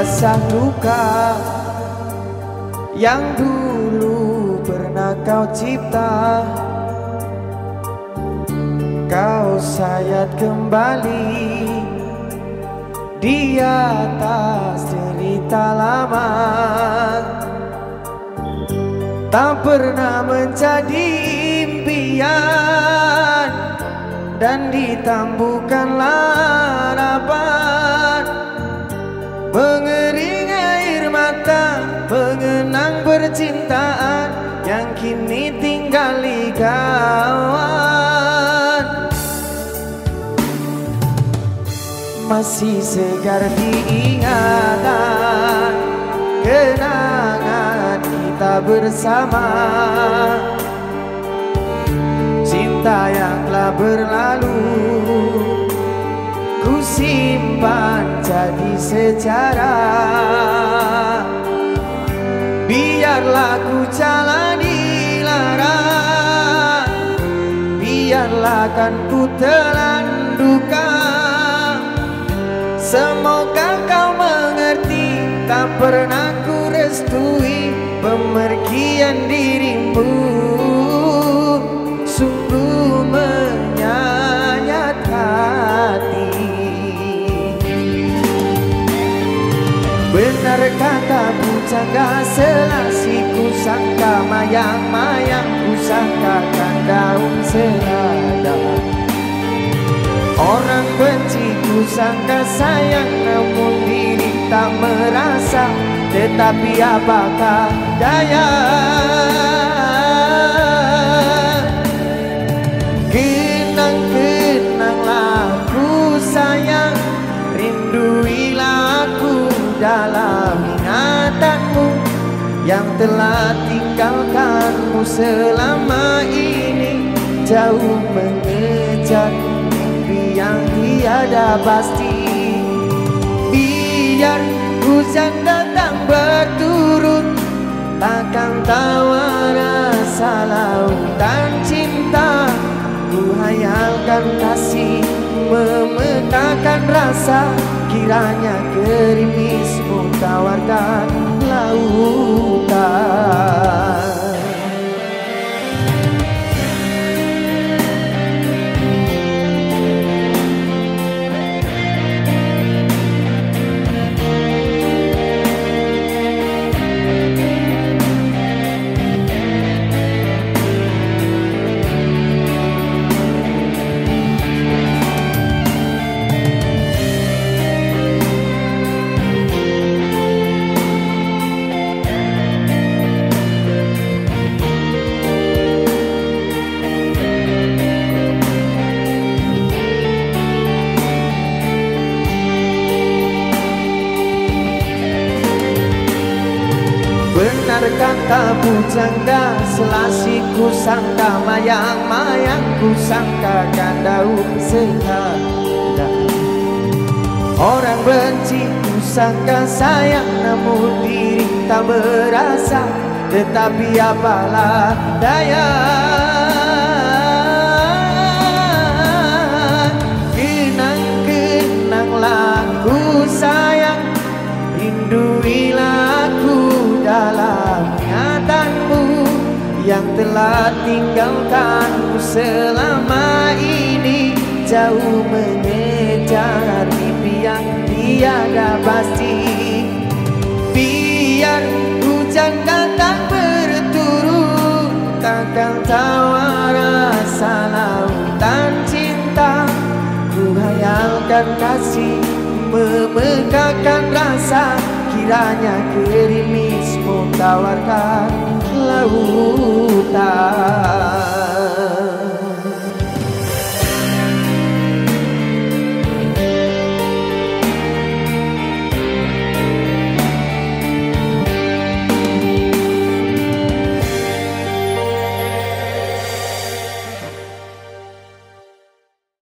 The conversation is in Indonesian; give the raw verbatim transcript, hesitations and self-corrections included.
basah luka yang dulu pernah kau cipta, kau sayat kembali di atas cerita lama. Tak pernah menjadi impian dan ditambuhkanlah harapan. Mengering air mata mengenang percintaan yang kini tinggal kawan. Masih segar diingatan kenangan kita bersama, cinta yang telah berlalu ku simpan jadi sejarah. Biarlah ku jalani lara, biarlah kan ku telan duka. Semoga kau mengerti, tak pernah ku restui pemergian dirimu. Sungguh menyayat hati. Benar kata Kusangka Selasi, kusangka mayang-mayang, kusangka kan daun selada. Orang benci kusangka sayang, namun diri tak merasa, tetapi apakah daya. Kenang-kenanglah aku sayang, rinduilah aku dalam ingatanmu yang telah tinggalkanmu selama ini, jauh mengejar yang tiada pasti. Biar hujan datang berturut, takkan tawar salah lautan cinta. Ku hayalkan kasih memetakan rasa, kiranya gerimismu tawarkan lautan. Kata Kusangka Selasi, kusangka mayang-mayang, kusangka kan daun selada. Orang benci kusangka sayang, namun diri tak berasa, tetapi apalah daya. Kenang-kenanglah ku sayang, rinduilah dalam ingatanmu yang telah tinggalkanmu selama ini, jauh mengejar mimpi yang tiada pasti. Biar hujan datang berturut, takkan tawar rasa lautan cinta. Ku hayalkan kasih memekakan rasa, kiranya gerimismu tawarkan lautan.